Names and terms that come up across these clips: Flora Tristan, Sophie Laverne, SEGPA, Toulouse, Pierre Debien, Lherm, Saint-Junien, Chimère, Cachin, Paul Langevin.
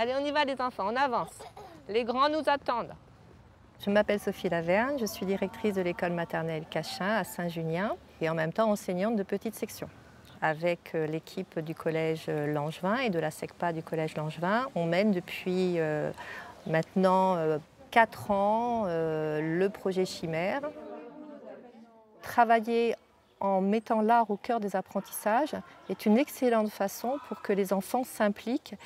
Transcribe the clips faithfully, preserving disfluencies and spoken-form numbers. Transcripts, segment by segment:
Allez, on y va les enfants, on avance. Les grands nous attendent. Je m'appelle Sophie Laverne, je suis directrice de l'école maternelle Cachin à Saint-Junien et en même temps enseignante de petite section. Avec l'équipe du collège Langevin et de la SEGPA du collège Langevin, on mène depuis euh, maintenant euh, quatre ans euh, le projet Chimère. Travailler en mettant l'art au cœur des apprentissages est une excellente façon pour que les enfants s'impliquent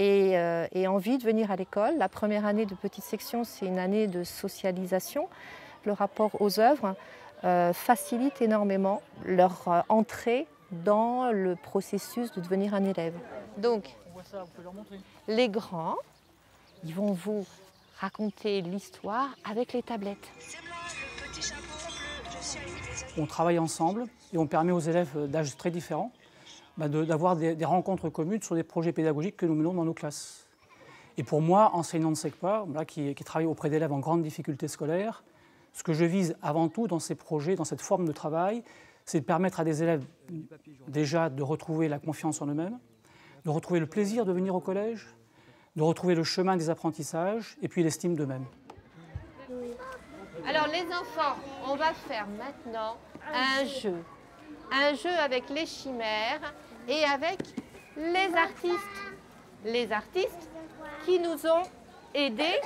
et euh, aient envie de venir à l'école. La première année de petite section, c'est une année de socialisation. Le rapport aux œuvres euh, facilite énormément leur euh, entrée dans le processus de devenir un élève. Donc, les grands, ils vont vous raconter l'histoire avec les tablettes. On travaille ensemble et on permet aux élèves d'âges très différents bah d'avoir de, des, des rencontres communes sur des projets pédagogiques que nous menons dans nos classes. Et pour moi, enseignant de SEGPA, voilà, qui, qui travaille auprès d'élèves en grande difficulté scolaire, ce que je vise avant tout dans ces projets, dans cette forme de travail, c'est de permettre à des élèves déjà de retrouver la confiance en eux-mêmes, de retrouver le plaisir de venir au collège, de retrouver le chemin des apprentissages et puis l'estime d'eux-mêmes. Alors les enfants, on va faire maintenant un jeu. Un jeu avec les chimères et avec les artistes. Les artistes qui nous ont aidés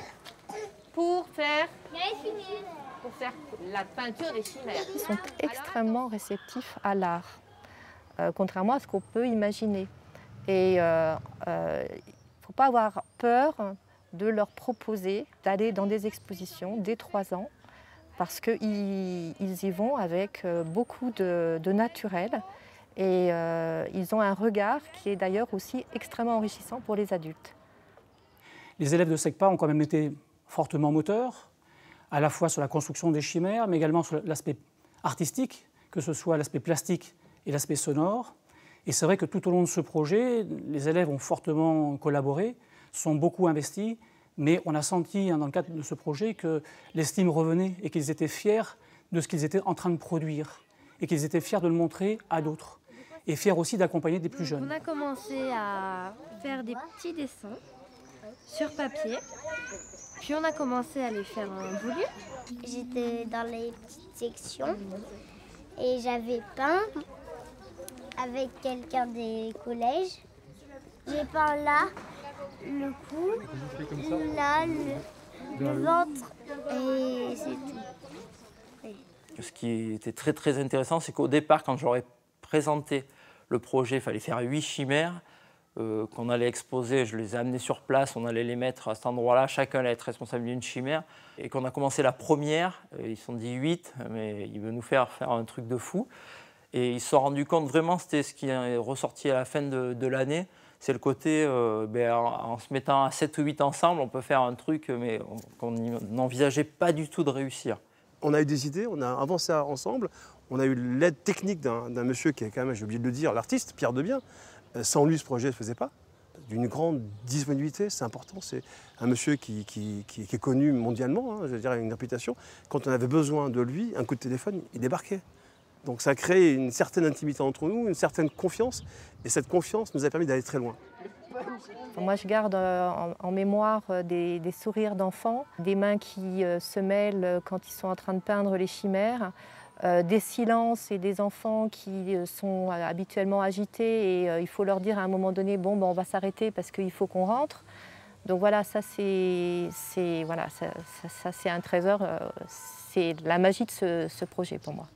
pour faire... pour faire la peinture des chimères. Ils sont extrêmement réceptifs à l'art, euh, contrairement à ce qu'on peut imaginer. Et euh, euh, faut pas avoir peur de leur proposer d'aller dans des expositions dès trois ans, parce qu'ils ils y vont avec beaucoup de, de naturel et euh, ils ont un regard qui est d'ailleurs aussi extrêmement enrichissant pour les adultes. Les élèves de SEGPA ont quand même été fortement moteurs, à la fois sur la construction des chimères, mais également sur l'aspect artistique, que ce soit l'aspect plastique et l'aspect sonore. Et c'est vrai que tout au long de ce projet, les élèves ont fortement collaboré, sont beaucoup investis, mais on a senti dans le cadre de ce projet que l'estime revenait et qu'ils étaient fiers de ce qu'ils étaient en train de produire et qu'ils étaient fiers de le montrer à d'autres et fiers aussi d'accompagner des plus jeunes. On a commencé à faire des petits dessins sur papier. Puis on a commencé à les faire en volume. J'étais dans les petites sections et j'avais peint avec quelqu'un des collèges. J'ai peint là, le cou, là, le, le ventre et c'est tout. Oui. Ce qui était très très intéressant, c'est qu'au départ, quand j'aurais présenté le projet, il fallait faire huit chimères. Euh, qu'on allait exposer, je les ai amenés sur place, on allait les mettre à cet endroit-là, chacun allait être responsable d'une chimère. Et qu'on a commencé la première, ils se sont dit huit, mais ils veulent nous faire faire un truc de fou. Et ils se sont rendus compte, vraiment, c'était ce qui est ressorti à la fin de, de l'année, c'est le côté, euh, ben, en, en se mettant à sept ou huit ensemble, on peut faire un truc mais qu'on n'envisageait pas du tout de réussir. On a eu des idées, on a avancé ensemble, on a eu l'aide technique d'un monsieur qui est quand même, j'ai oublié de le dire, l'artiste, Pierre Debien. Sans lui, ce projet ne se faisait pas. D'une grande disponibilité, c'est important. C'est un monsieur qui, qui, qui, qui est connu mondialement, hein, je veux dire, une réputation. Quand on avait besoin de lui, un coup de téléphone, il débarquait. Donc ça a créé une certaine intimité entre nous, une certaine confiance. Et cette confiance nous a permis d'aller très loin. Moi, je garde en, en mémoire des, des sourires d'enfants, des mains qui se mêlent quand ils sont en train de peindre les chimères. Euh, des silences et des enfants qui euh, sont euh, habituellement agités et euh, il faut leur dire à un moment donné, bon, ben, on va s'arrêter parce qu'il faut qu'on rentre. Donc voilà, ça c'est voilà, ça, ça, ça, un trésor, euh, c'est la magie de ce, ce projet pour moi.